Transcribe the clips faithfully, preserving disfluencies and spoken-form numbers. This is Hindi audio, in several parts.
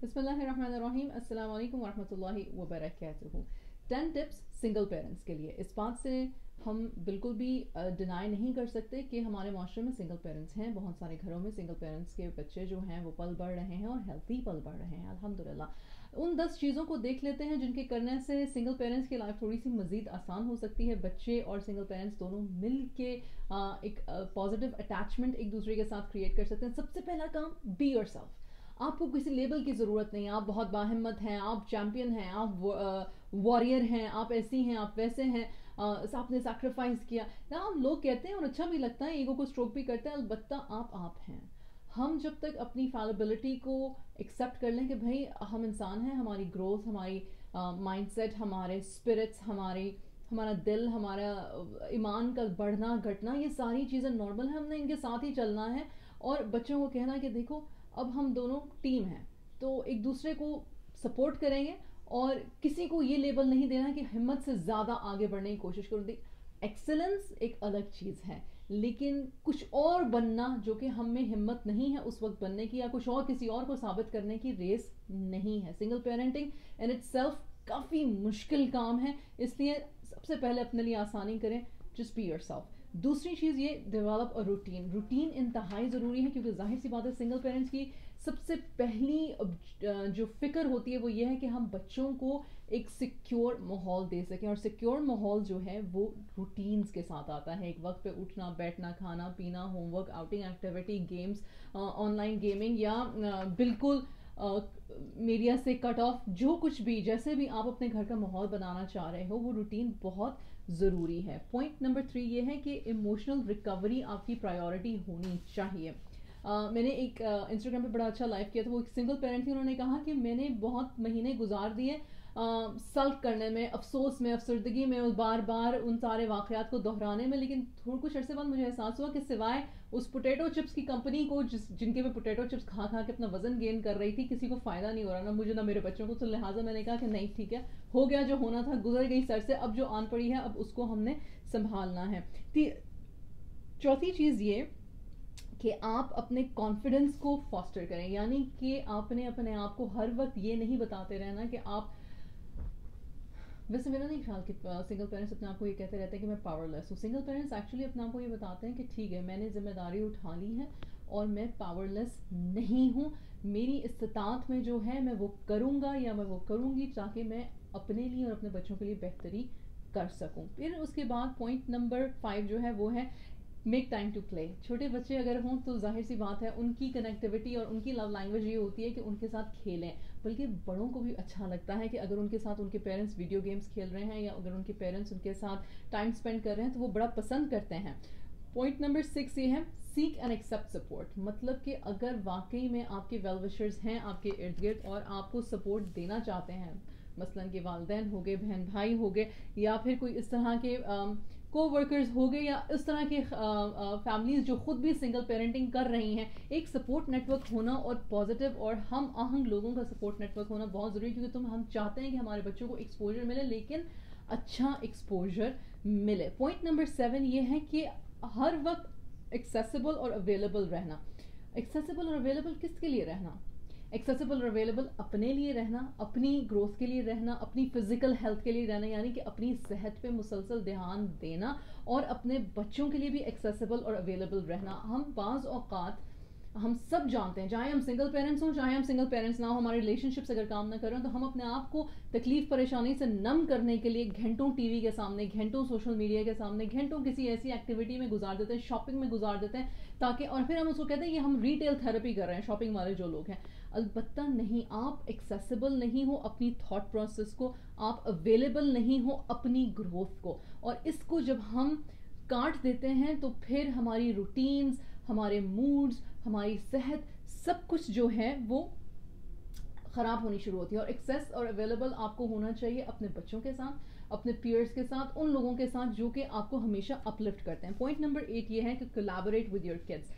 बिस्मिल्लाहिर्रहमानिर्रहीम, अस्सलाम वालेकुम वरहमतुल्लाहि वबरकातुहू। टेन टिप्स सिंगल पेरेंट्स के लिए। इस बात से हम बिल्कुल भी डिनाई नहीं कर सकते कि हमारे माशरे में सिंगल पेरेंट्स हैं। बहुत सारे घरों में सिंगल पेरेंट्स के बच्चे जो हैं वो पल बढ़ रहे हैं और हेल्थी पल बढ़ रहे हैं, अल्हम्दुलिल्लाह। उन दस चीज़ों को देख लेते हैं जिनके करने से सिंगल पेरेंट्स की लाइफ थोड़ी सी मज़ीद आसान हो सकती है। बच्चे और सिंगल पेरेंट्स दोनों मिल के एक पॉजिटिव अटैचमेंट एक दूसरे के साथ क्रिएट कर सकते हैं। सबसे पहला काम, बी योरसेल्फ। आपको किसी लेबल की ज़रूरत नहीं है। आप बहुत बाहिम्मत हैं, आप चैम्पियन हैं, आप वॉरियर हैं, आप ऐसी हैं, आप वैसे हैं, आपने सैक्रिफाइस किया ना, हम लोग कहते हैं और अच्छा भी लगता है, ईगो को स्ट्रोक भी करता है, अलबत्ता आप आप हैं। हम जब तक अपनी फैलिबिलिटी को एक्सेप्ट कर लें कि भाई हम इंसान हैं, हमारी ग्रोथ, हमारी माइंडसेट, हमारे स्पिरिट्स, हमारी हमारा दिल, हमारा ईमान का बढ़ना घटना, ये सारी चीज़ें नॉर्मल हैं, हमने इनके साथ ही चलना है। और बच्चों को कहना कि देखो अब हम दोनों टीम हैं, तो एक दूसरे को सपोर्ट करेंगे और किसी को ये लेबल नहीं देना कि हिम्मत से ज़्यादा आगे बढ़ने की कोशिश करूँगी। एक्सेलेंस एक अलग चीज़ है, लेकिन कुछ और बनना जो कि हम में हिम्मत नहीं है उस वक्त बनने की, या कुछ और किसी और को साबित करने की रेस नहीं है। Single parenting in itself काफ़ी मुश्किल काम है, इसलिए सबसे पहले अपने लिए आसानी करें, जस्ट बी योरसेल्फ। दूसरी चीज़ ये, डेवलप अ रूटीन। रूटीन इंतहाई ज़रूरी है, क्योंकि जाहिर सी बात है सिंगल पेरेंट्स की सबसे पहली जो फिक्र होती है वो ये है कि हम बच्चों को एक सिक्योर माहौल दे सकें, और सिक्योर माहौल जो है वो रूटीन्स के साथ आता है। एक वक्त पे उठना, बैठना, खाना पीना, homework, outing activity, games, online gaming, या बिल्कुल मीडिया से कट ऑफ, जो कुछ भी, जैसे भी आप अपने घर का माहौल बनाना चाह रहे हो, वो रूटीन बहुत ज़रूरी है। पॉइंट नंबर थ्री ये है कि इमोशनल रिकवरी आपकी प्रायोरिटी होनी चाहिए। Uh, मैंने एक इंस्टाग्राम uh, पे बड़ा अच्छा लाइव किया था, वो एक सिंगल पेरेंट थी, उन्होंने कहा कि मैंने बहुत महीने गुजार दिए uh, सल्क करने में, अफसोस में, अफसरदगी में, बार बार उन सारे वाक़यात को दोहराने में, लेकिन थोड़े कुछ अर्से बाद मुझे एहसास हुआ कि सिवाय उस पोटैटो चिप्स की कंपनी को जिस जिनके मैं पोटैटो चिप्स खा खा के अपना वजन गेन कर रही थी, किसी को फ़ायदा नहीं हो रहा, ना मुझे ना मेरे बच्चों को। तो लिहाजा मैंने कहा कि नहीं, ठीक है, हो गया जो होना था, गुजर गई सर से, अब जो आन पड़ी है अब उसको हमने संभालना है। चौथी चीज़ ये कि आप अपने कॉन्फिडेंस को फॉस्टर करें, यानी कि आपने अपने आप को हर वक्त ये नहीं बताते रहना कि आप, वैसे मेरा नहीं ख्याल कि सिंगल पेरेंट्स अपने आप को ये कहते रहते हैं कि मैं पावरलेस हूँ। सिंगल पेरेंट्स एक्चुअली अपने आप को ये बताते हैं कि ठीक है, मैंने जिम्मेदारी उठा ली है और मैं पावरलेस नहीं हूँ, मेरी इस्तात में जो है मैं वो करूँगा या मैं वो करूँगी, ताकि मैं अपने लिए और अपने बच्चों के लिए बेहतरी कर सकूँ। फिर उसके बाद पॉइंट नंबर फाइव जो है वो है, मेक टाइम टू प्ले। छोटे बच्चे अगर हों तो जाहिर सी बात है उनकी कनेक्टिविटी और उनकी लव लैंग्वेज ये होती है कि उनके साथ खेलें, बल्कि बड़ों को भी अच्छा लगता है कि अगर उनके साथ उनके पेरेंट्स वीडियो गेम्स खेल रहे हैं या अगर उनके पेरेंट्स उनके साथ टाइम स्पेंड कर रहे हैं तो वो बड़ा पसंद करते हैं। पॉइंट नंबर सिक्स ये है, सीक एंड एक्सेप्ट सपोर्ट। मतलब कि अगर वाकई में आपके वेल विशर्स हैं आपके इर्द गिर्द और आपको सपोर्ट देना चाहते हैं, मसलन के वालिदैन हो गए, बहन भाई हो गए, या फिर कोई इस तरह के को वर्कर्स हो गए, या इस तरह के फैमिलीज़ जो खुद भी सिंगल पेरेंटिंग कर रही हैं, एक सपोर्ट नेटवर्क होना और पॉजिटिव और हम आहंग लोगों का सपोर्ट नेटवर्क होना बहुत ज़रूरी है, क्योंकि तुम हम चाहते हैं कि हमारे बच्चों को एक्सपोजर मिले, लेकिन अच्छा एक्सपोजर मिले। पॉइंट नंबर सेवन ये है कि हर वक्त एक्सेसिबल और अवेलेबल रहना। एक्सेसिबल और अवेलेबल किसके लिए रहना? एक्सेसिबल और अवेलेबल अपने लिए रहना, अपनी ग्रोथ के लिए रहना, अपनी फिजिकल हेल्थ के लिए रहना, यानी कि अपनी सेहत पे मुसलसल ध्यान देना, और अपने बच्चों के लिए भी एक्सेसिबल और अवेलेबल रहना। हम बाज़ औक़ात, हम सब जानते हैं, चाहे हम सिंगल पेरेंट्स हों चाहे हम सिंगल पेरेंट्स ना हो, हमारे रिलेशनशिप्स अगर काम ना कर रहे हो तो हम अपने आप को तकलीफ परेशानी से नम करने के लिए घंटों टीवी के सामने, घंटों सोशल मीडिया के सामने, घंटों किसी ऐसी एक्टिविटी में गुजार देते हैं, शॉपिंग में गुजार देते हैं, ताकि, और फिर हम उसको कहते हैं ये हम रिटेल थेरेपी कर रहे हैं, शॉपिंग वाले जो लोग हैं। अलबत्ता नहीं, आप एक्सेसिबल नहीं हो अपनी थॉट प्रोसेस को, आप अवेलेबल नहीं हो अपनी ग्रोथ को, और इसको जब हम काट देते हैं तो फिर हमारी रूटीन्स, हमारे मूड्स, हमारी सेहत, सब कुछ जो है वो ख़राब होनी शुरू होती है। और एक्सेस और अवेलेबल आपको होना चाहिए अपने बच्चों के साथ, अपने पीयर्स के साथ, उन लोगों के साथ जो कि आपको हमेशा अपलिफ्ट करते हैं। पॉइंट नंबर एट ये है कि collaborate with your kids.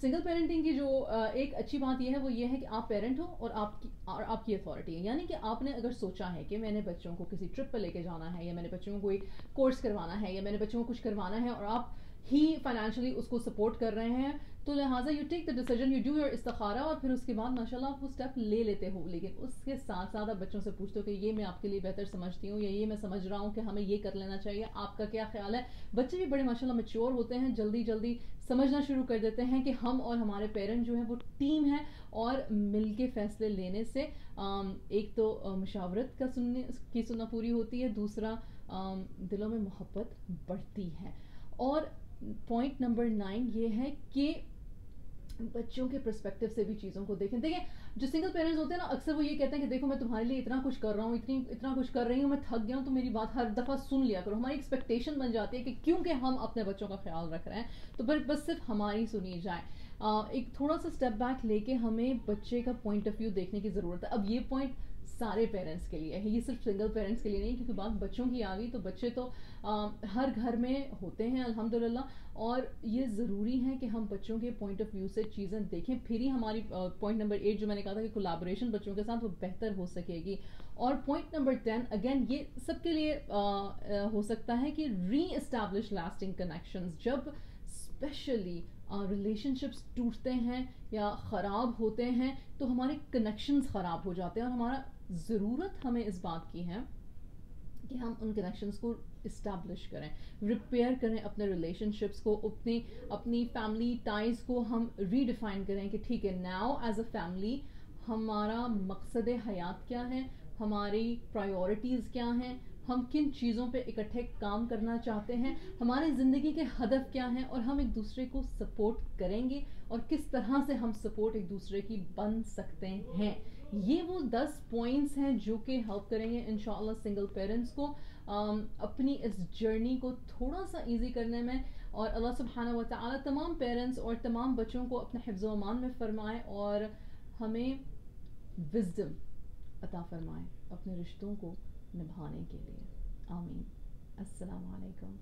Single parenting की जो uh, एक अच्छी बात यह है वो ये है कि आप पेरेंट हो और आपकी और आपकी अथॉरिटी है, यानी कि आपने अगर सोचा है कि मैंने बच्चों को किसी ट्रिप पर लेके जाना है, या मैंने बच्चों को कोई कोर्स करवाना है, या मैंने बच्चों को कुछ करवाना है, और आप ही फाइनेंशियली उसको सपोर्ट कर रहे हैं, तो लिहाजा you take the decision, you do your इस्तिखारा और फिर उसके बाद माशाल्लाह आप वो स्टेप ले लेते हो। लेकिन उसके साथ साथ आप बच्चों से पूछते हो कि ये मैं आपके लिए बेहतर समझती हूँ या ये मैं समझ रहा हूँ कि हमें ये कर लेना चाहिए, आपका क्या ख्याल है। बच्चे भी बड़े माशाल्लाह मैच्योर होते हैं, जल्दी जल्दी समझना शुरू कर देते हैं कि हम और हमारे पेरेंट जो है वो टीम है और मिल के फैसले लेने से एक तो मशावरत का सुनने की सुनना पूरी होती है, दूसरा दिलों में मोहब्बत बढ़ती है। और पॉइंट नंबर नाइन ये है कि बच्चों के पर्सपेक्टिव से भी चीज़ों को देखें। देखिए जो सिंगल पेरेंट्स होते हैं ना, अक्सर वो ये कहते हैं कि देखो मैं तुम्हारे लिए इतना कुछ कर रहा हूँ, इतनी इतना कुछ कर रही हूँ, मैं थक गया हूँ, तो मेरी बात हर दफ़ा सुन लिया करो। हमारी एक्सपेक्टेशन बन जाती है कि क्योंकि हम अपने बच्चों का ख्याल रख रहे हैं तो फिर बस सिर्फ हमारी सुनी जाए। एक थोड़ा सा स्टेप बैक लेके हमें बच्चे का पॉइंट ऑफ व्यू देखने की ज़रूरत है। अब ये पॉइंट सारे पेरेंट्स के लिए है, ये सिर्फ सिंगल पेरेंट्स के लिए नहीं, क्योंकि बात बच्चों की आ गई तो बच्चे तो आ, हर घर में होते हैं अल्हम्दुलिल्लाह, और ये ज़रूरी है कि हम बच्चों के पॉइंट ऑफ व्यू से चीज़ें देखें। फिर ही हमारी पॉइंट नंबर एट जो मैंने कहा था कि कोलाबोरेशन बच्चों के साथ वो बेहतर हो सकेगी। और पॉइंट नंबर टेन अगेन ये सबके लिए आ, आ, हो सकता है कि री एस्टैब्लिश लास्टिंग कनेक्शन। जब स्पेशली रिलेशनशिप्स uh, टूटते हैं या ख़राब होते हैं तो हमारे कनेक्शंस ख़राब हो जाते हैं, और हमारा ज़रूरत हमें इस बात की है कि हम उन कनेक्शंस को इस्टेब्लिश करें, रिपेयर करें, अपने रिलेशनशिप्स को, अपनी अपनी फैमिली टाइज़ को हम रीडिफाइन करें कि ठीक है नाउ एज अ फैमिली हमारा मकसद हयात क्या है, हमारी प्रायोरिटीज़ क्या हैं, हम किन चीज़ों पे इकट्ठे काम करना चाहते हैं, हमारे ज़िंदगी के हदफ क्या हैं, और हम एक दूसरे को सपोर्ट करेंगे और किस तरह से हम सपोर्ट एक दूसरे की बन सकते हैं। ये वो दस पॉइंट्स हैं जो कि हेल्प करेंगे इंशाअल्लाह सिंगल पेरेंट्स को आम, अपनी इस जर्नी को थोड़ा सा इजी करने में। और अल्लाह सुब्हानहू व तआला तमाम पेरेंट्स और तमाम बच्चों को अपने हिफ्ज़ो अमान में फ़रमाए और हमें विजडम अता फ़रमाए अपने रिश्तों को निभाने के लिए। आमीन। अस्सलाम वालेकुम।